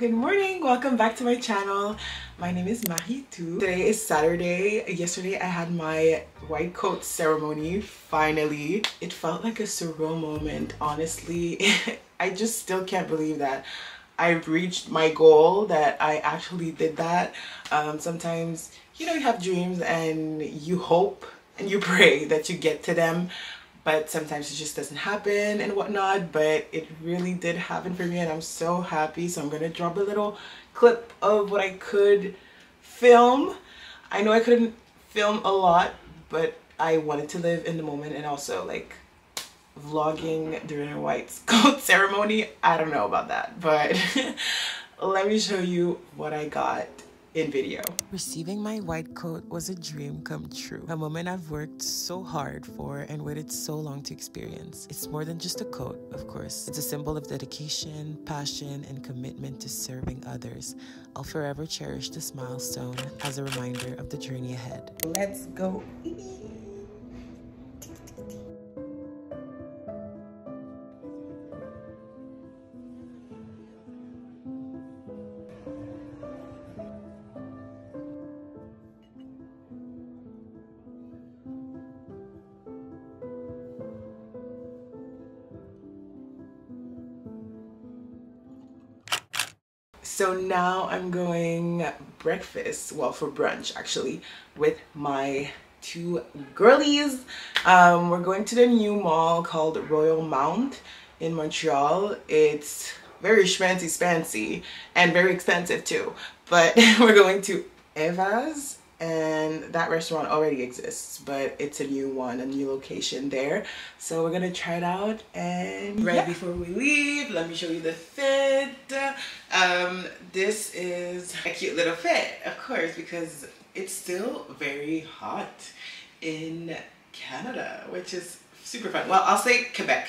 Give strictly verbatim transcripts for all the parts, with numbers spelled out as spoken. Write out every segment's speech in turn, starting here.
Good morning, welcome back to my channel. My name is Mariétou. Today is Saturday. Yesterday I had my white coat ceremony, finally. It felt like a surreal moment, honestly. I just still can't believe that I've reached my goal, that I actually did that. Um, sometimes, you know, you have dreams and you hope and you pray that you get to them, but sometimes it just doesn't happen and whatnot, but it really did happen for me and I'm so happy. So I'm gonna drop a little clip of what I could film. I know I couldn't film a lot, but I wanted to live in the moment, and also like vlogging during a white coat ceremony, I don't know about that, but let me show you what I got in video. Receiving my white coat was a dream come true, a moment I've worked so hard for and waited so long to experience. It's more than just a coat, of course. It's a symbol of dedication, passion, and commitment to serving others. I'll forever cherish this milestone as a reminder of the journey ahead. Let's go. So now I'm going breakfast, well, for brunch actually, with my two girlies. Um, we're going to the new mall called Royal Mount in Montreal. It's very schmancy spancy and very expensive too, but we're going to Eva's, and that restaurant already exists, but it's a new one, a new location there. So we're gonna try it out, and right yeah. Before we leave, let me show you the fit. Um, this is a cute little fit, of course, because it's still very hot in Canada, which is super fun. Well, I'll say Quebec.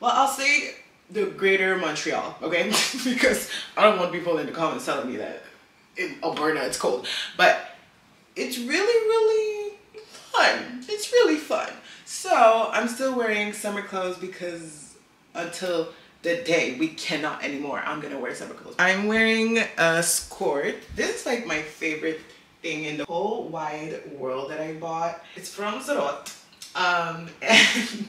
Well, I'll say the greater Montreal, okay? Because I don't want people in the comments telling me that in Alberta it's cold, but it's really, really fun. It's really fun. So I'm still wearing summer clothes because until the day we cannot anymore, I'm gonna wear summer clothes. I'm wearing a skirt. This is like my favorite thing in the whole wide world that I bought. It's from Zorot. Um, and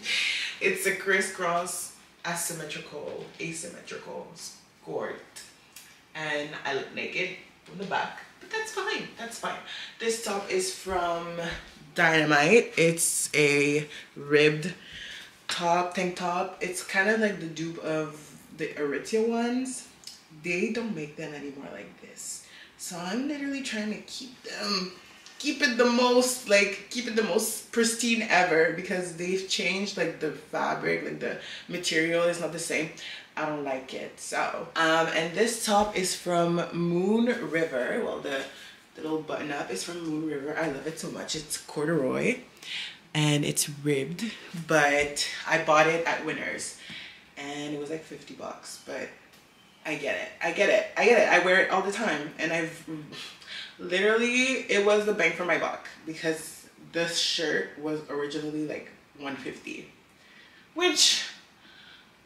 it's a crisscross asymmetrical, asymmetrical skirt. And I look naked from the back. That's fine, that's fine. This top is from Dynamite. It's a ribbed top, tank top. It's kind of like the dupe of the Aritzia ones. They don't make them anymore like this. So I'm literally trying to keep them, keep it the most, like, keep it the most pristine ever, because they've changed like the fabric, like the material is not the same. I don't like it. So um and this top is from Moon River. Well, the, the little button up is from Moon River. I love it so much. It's corduroy and it's ribbed, but I bought it at Winners and it was like fifty bucks, but I get it, I get it, I get it. I wear it all the time, and I've literally, it was the bang for my buck, because this shirt was originally like one fifty, which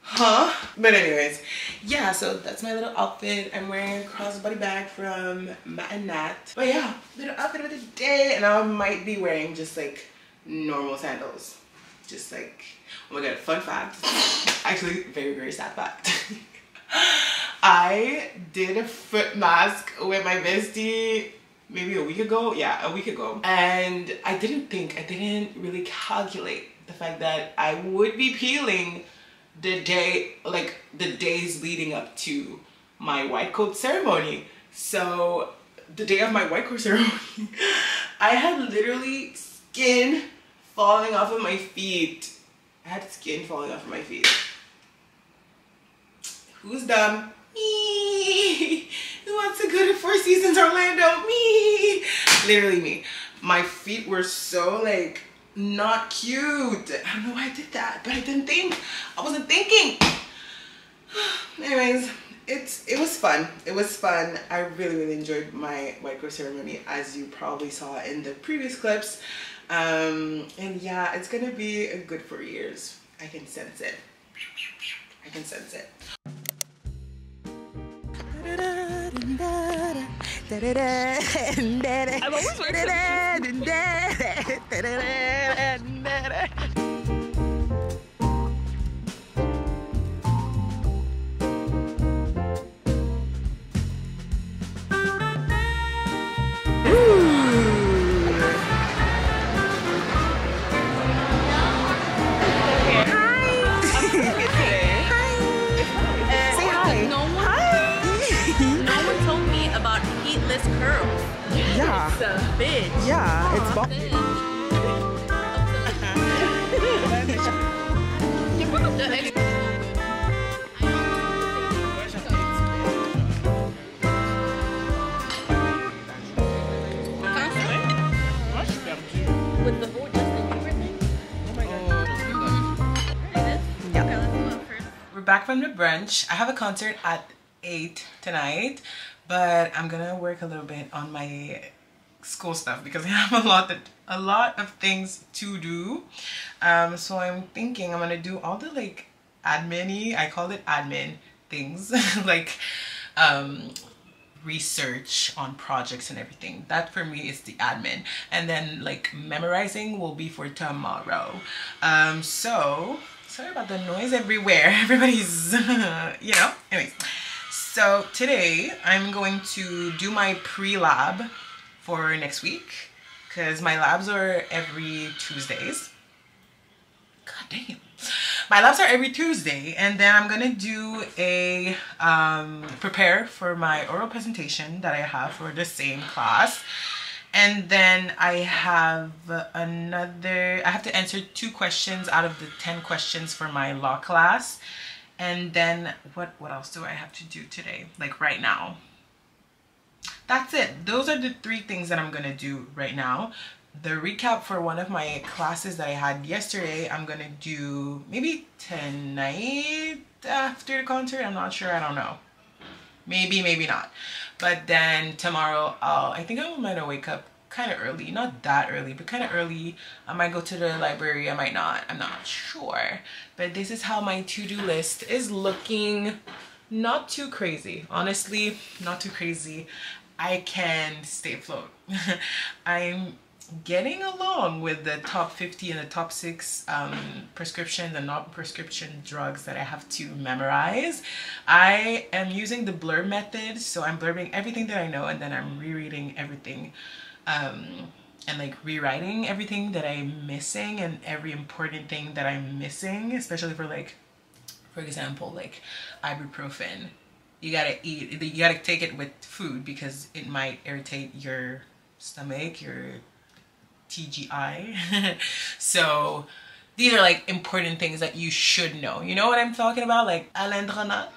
huh but anyways, yeah, so that's my little outfit. I'm wearing a crossbody bag from Matt and Nat, but yeah, little outfit of the day. And I might be wearing just like normal sandals, just like, oh my god, fun fact, actually very very sad fact, I did a foot mask with my bestie maybe a week ago yeah a week ago and I didn't think I didn't really calculate the fact that I would be peeling the day, like the days leading up to my white coat ceremony. So the day of my white coat ceremony, I had literally skin falling off of my feet. I had skin falling off of my feet. Who's dumb? Me. Who wants to go to Four Seasons Orlando? Me. Literally me. My feet were so like not cute. I don't know why I did that, but I didn't think. I wasn't thinking. Anyways, it's it was fun. It was fun. I really really enjoyed my white coat ceremony, as you probably saw in the previous clips. Um, and yeah, it's gonna be a good four years. I can sense it. I can sense it. I'm always working. Yeah. It's a bitch. Yeah, it's bomb. With the whole Justin Bieber thing? Oh my god. Yeah. Okay, let's go up first. We're back from the brunch. I have a concert at eight tonight, but I'm gonna work a little bit on my school stuff because I have a lot that a lot of things to do. Um, so I'm thinking I'm gonna do all the like admin-y, I call it admin things, like um, research on projects and everything. That for me is the admin, and then like memorizing will be for tomorrow. Um, so sorry about the noise everywhere. Everybody's, you know. Anyways. So today I'm going to do my pre-lab for next week because my labs are every Tuesdays. God damn. My labs are every Tuesday, and then I'm gonna do a um, prepare for my oral presentation that I have for the same class. And then I have another, I have to answer two questions out of the ten questions for my law class. And then what what else do I have to do today, like right now? That's it. Those are the three things that I'm gonna do right now. The recap for one of my classes that I had yesterday, I'm gonna do maybe tonight after the concert. I'm not sure, I don't know. Maybe, maybe not. But then tomorrow, I'll, I think I might wake up kind of early, not that early, but kind of early. I might go to the library, I might not, I'm not sure. But this is how my to-do list is looking. Not too crazy, honestly, not too crazy. I can stay afloat. I'm getting along with the top fifty and the top six um, prescription, the non-prescription drugs that I have to memorize. I am using the blurb method, so I'm blurbing everything that I know and then I'm rereading everything. Um, and like rewriting everything that I'm missing and every important thing that I'm missing, especially for like, for example, like ibuprofen. You gotta eat, you gotta take it with food because it might irritate your stomach, your T G I. So these are like important things that you should know. You know what I'm talking about? Like alendronate.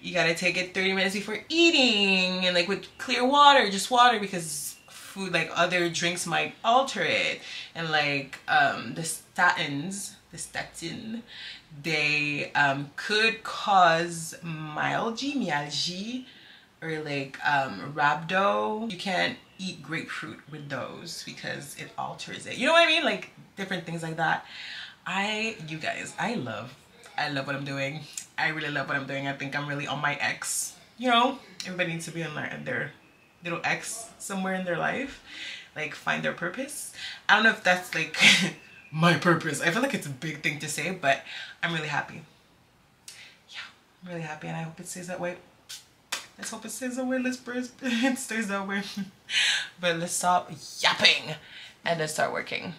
You gotta take it thirty minutes before eating and like with clear water, just water, because food, like other drinks, might alter it. And like um the statins the statin they um could cause myalgia myalgia, or like um rhabdo. You can't eat grapefruit with those because it alters it, you know what I mean? Like different things like that. I you guys I love I love what I'm doing. I really love what I'm doing. I think I'm really on my X, you know. Everybody needs to be on their little X somewhere in their life, like find their purpose. I don't know if that's like my purpose. I feel like it's a big thing to say, but I'm really happy. Yeah, I'm really happy, and I hope it stays that way. Let's hope it stays that way. Let's pray it stays that way. But let's stop yapping and let's start working.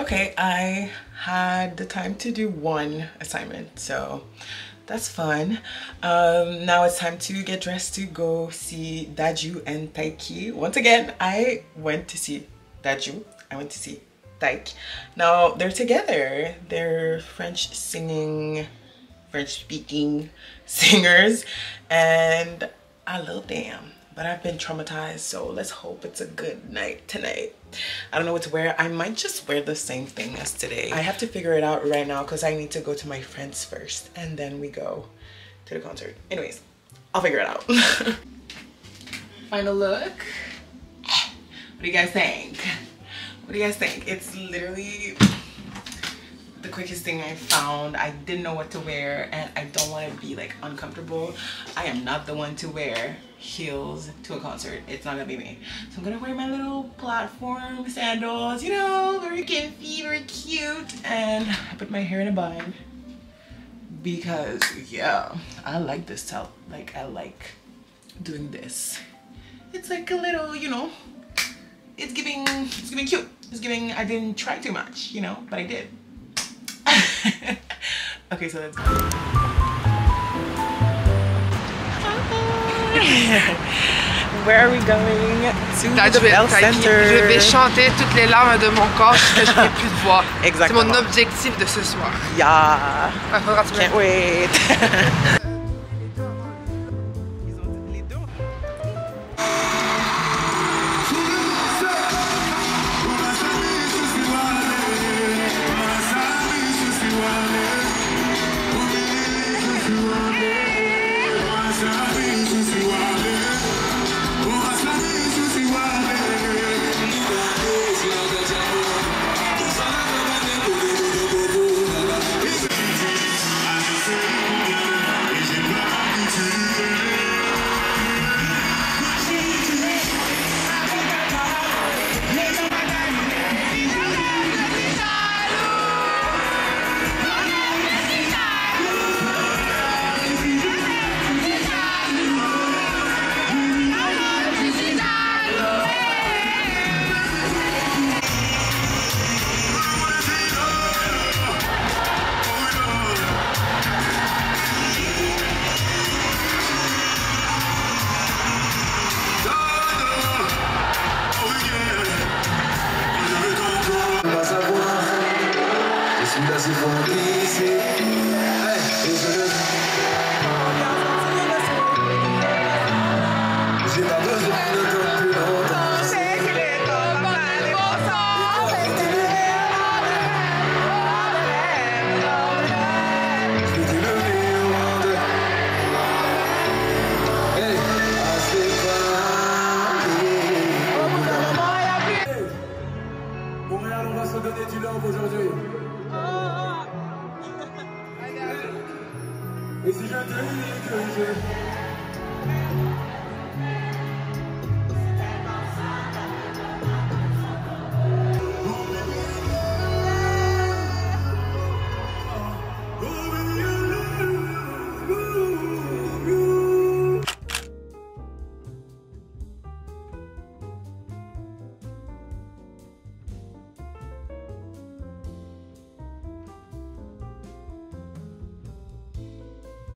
Okay, I had the time to do one assignment, so that's fun. Um, now it's time to get dressed to go see Dadju and Taiki. Once again, I went to see Dadju. I went to see Taiki. Now they're together. They're French singing, French speaking singers, and I love them. But I've been traumatized, so let's hope it's a good night tonight. I don't know what to wear. I might just wear the same thing as today. I have to figure it out right now because I need to go to my friends first, and then we go to the concert. Anyways, I'll figure it out. Final look. What do you guys think? What do you guys think? It's literally the quickest thing I found. I didn't know what to wear, and I don't want to be like uncomfortable. I am not the one to wear heels to a concert. It's not gonna be me. So I'm gonna wear my little platform sandals, you know, very comfy, very cute, and I put my hair in a bind because yeah, I like this style. Like, I like doing this. It's like a little, you know, it's giving it's giving cute. It's giving I didn't try too much, you know, but I did. Okay, so let's go. Where are we going? To Dadju, Bell Center. Je vais chanter toutes les larmes de mon corps que je n'ai plus de voix. C'est mon objectif de ce soir. Yeah. Can't wait. Et si je te dis que je...